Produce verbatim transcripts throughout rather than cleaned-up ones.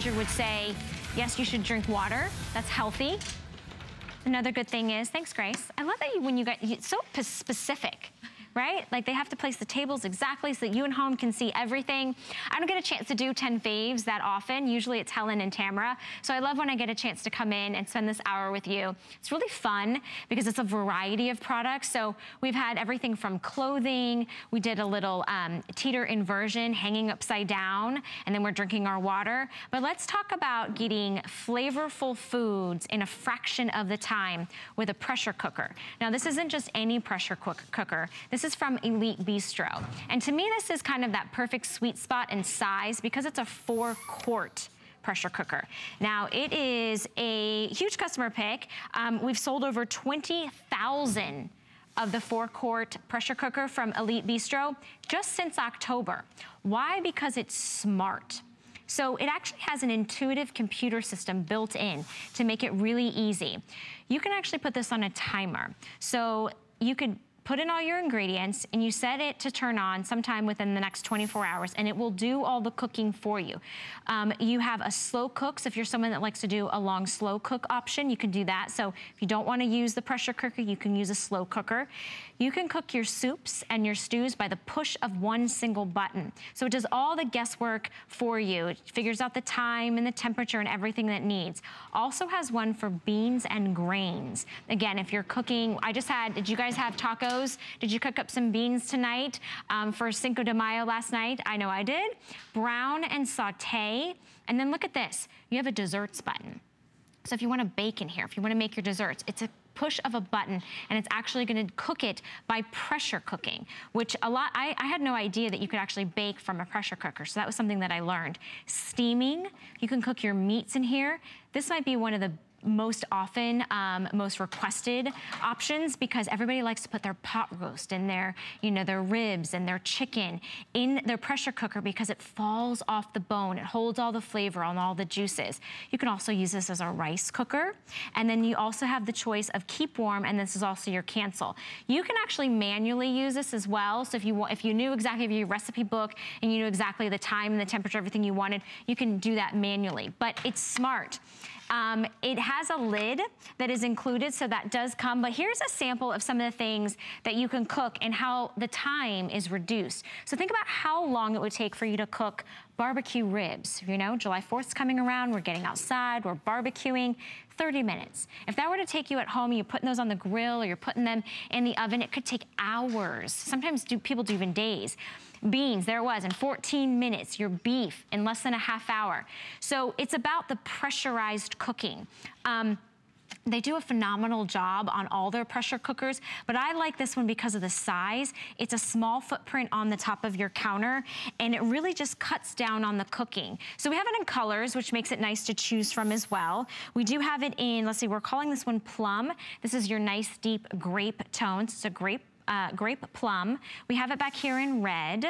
Roger would say, yes, you should drink water. That's healthy. Another good thing is, thanks, Grace. I love that you, when you got, it's so specific, right? Like they have to place the tables exactly so that you and home can see everything. I don't get a chance to do ten faves that often. Usually it's Helen and Tamara. So I love when I get a chance to come in and spend this hour with you. It's really fun because it's a variety of products. So we've had everything from clothing. We did a little um, teeter inversion, hanging upside down, and then we're drinking our water. But let's talk about getting flavorful foods in a fraction of the time with a pressure cooker. Now this isn't just any pressure cook cooker. This This is from Elite Bistro. And to me, this is kind of that perfect sweet spot in size because it's a four-quart pressure cooker. Now, it is a huge customer pick. Um, we've sold over twenty thousand of the four-quart pressure cooker from Elite Bistro just since October. Why? Because it's smart. So it actually has an intuitive computer system built in to make it really easy. You can actually put this on a timer. So you could put in all your ingredients and you set it to turn on sometime within the next twenty-four hours and it will do all the cooking for you. Um, you have a slow cook, so if you're someone that likes to do a long slow cook option, you can do that. So if you don't want to use the pressure cooker, you can use a slow cooker. You can cook your soups and your stews by the push of one single button. So it does all the guesswork for you. It figures out the time and the temperature and everything that it needs. Also has one for beans and grains. Again, if you're cooking, I just had, did you guys have tacos? Did you cook up some beans tonight um, for Cinco de Mayo last night? I know I did. Brown and saute. And then look at this. You have a desserts button. So if you want to bake in here, if you want to make your desserts, it's a push of a button and it's actually going to cook it by pressure cooking, which a lot, I, I had no idea that you could actually bake from a pressure cooker. So that was something that I learned. Steaming, you can cook your meats in here. This might be one of the most often, um, most requested options because everybody likes to put their pot roast and their, you know, their ribs and their chicken in their pressure cooker because it falls off the bone. It holds all the flavor and all the juices. You can also use this as a rice cooker. And then you also have the choice of keep warm, and this is also your cancel. You can actually manually use this as well. So if you want, if you knew exactly your recipe book and you knew exactly the time and the temperature, everything you wanted, you can do that manually, but it's smart. Um, it has a lid that is included, so that does come, but here's a sample of some of the things that you can cook and how the time is reduced. So think about how long it would take for you to cook barbecue ribs. You know, July fourth's coming around, we're getting outside, we're barbecuing, thirty minutes. If that were to take you at home, you're putting those on the grill or you're putting them in the oven, it could take hours. Sometimes do, people do even days. Beans, there it was, in fourteen minutes. Your beef in less than a half hour. So it's about the pressurized cooking. Um, They do a phenomenal job on all their pressure cookers, but I like this one because of the size. It's a small footprint on the top of your counter, and it really just cuts down on the cooking. So we have it in colors, which makes it nice to choose from as well. We do have it in, let's see, we're calling this one Plum. This is your nice deep grape tones. It's a grape. Uh, grape plum. We have it back here in red.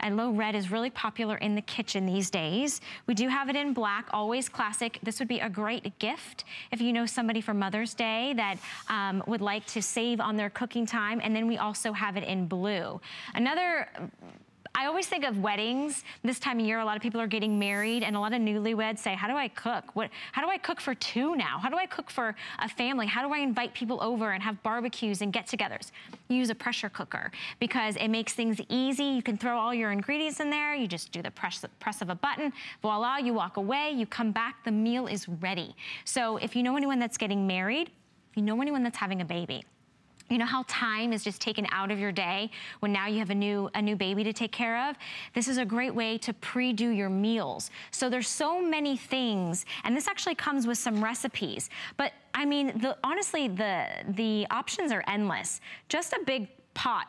And low red is really popular in the kitchen these days. We do have it in black, always classic. This would be a great gift if you know somebody for Mother's Day that um, would like to save on their cooking time. And then we also have it in blue. Another, I always think of weddings. This time of year, a lot of people are getting married and a lot of newlyweds say, how do I cook? What? How do I cook for two now? How do I cook for a family? How do I invite people over and have barbecues and get-togethers? Use a pressure cooker because it makes things easy. You can throw all your ingredients in there. You just do the press, press of a button. Voila, you walk away, you come back, the meal is ready. So if you know anyone that's getting married, if you know anyone that's having a baby, you know how time is just taken out of your day when now you have a new a new baby to take care of? This is a great way to pre-do your meals. So there's so many things, and this actually comes with some recipes. But I mean, the, honestly, the, the options are endless. Just a big pot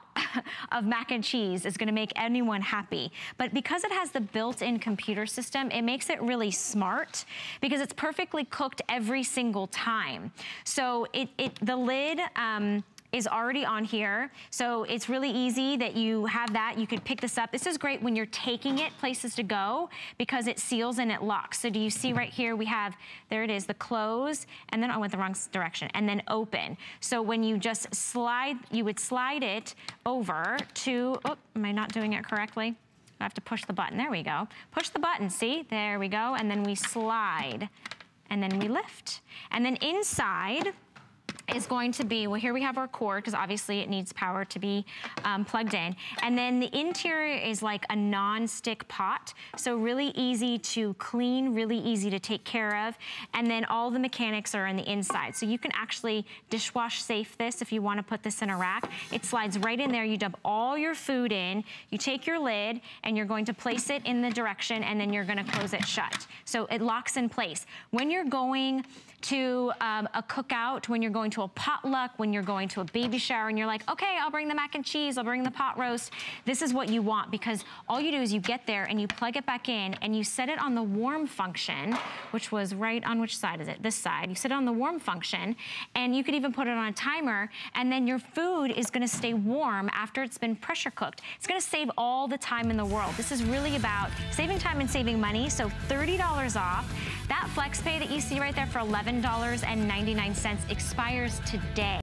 of mac and cheese is gonna make anyone happy. But because it has the built-in computer system, it makes it really smart because it's perfectly cooked every single time. So it, it the lid, um, is already on here. So it's really easy that you have that. You could pick this up. This is great when you're taking it places to go because it seals and it locks. So do you see right here we have, there it is, the close, and then I went the wrong direction, and then open. So when you just slide, you would slide it over to, oh, am I not doing it correctly? I have to push the button. There we go. Push the button, see? There we go. And then we slide. And then we lift. And then inside is going to be, well, here we have our cord, because obviously it needs power to be um, plugged in. And then the interior is like a non-stick pot, so really easy to clean, really easy to take care of. And then all the mechanics are on the inside, so you can actually dishwash safe this if you want to put this in a rack. It slides right in there. You dump all your food in, you take your lid, and you're going to place it in the direction, and then you're going to close it shut. So it locks in place. When you're going to um, a cookout, when you're going to a potluck, when you're going to a baby shower and you're like, okay, I'll bring the mac and cheese, I'll bring the pot roast. This is what you want, because all you do is you get there and you plug it back in and you set it on the warm function, which was right on, which side is it? This side. You set it on the warm function, and you could even put it on a timer, and then your food is gonna stay warm after it's been pressure cooked. It's gonna save all the time in the world. This is really about saving time and saving money, so thirty dollars off. That FlexPay that you see right there for eleven dollars and ninety-nine cents expires today.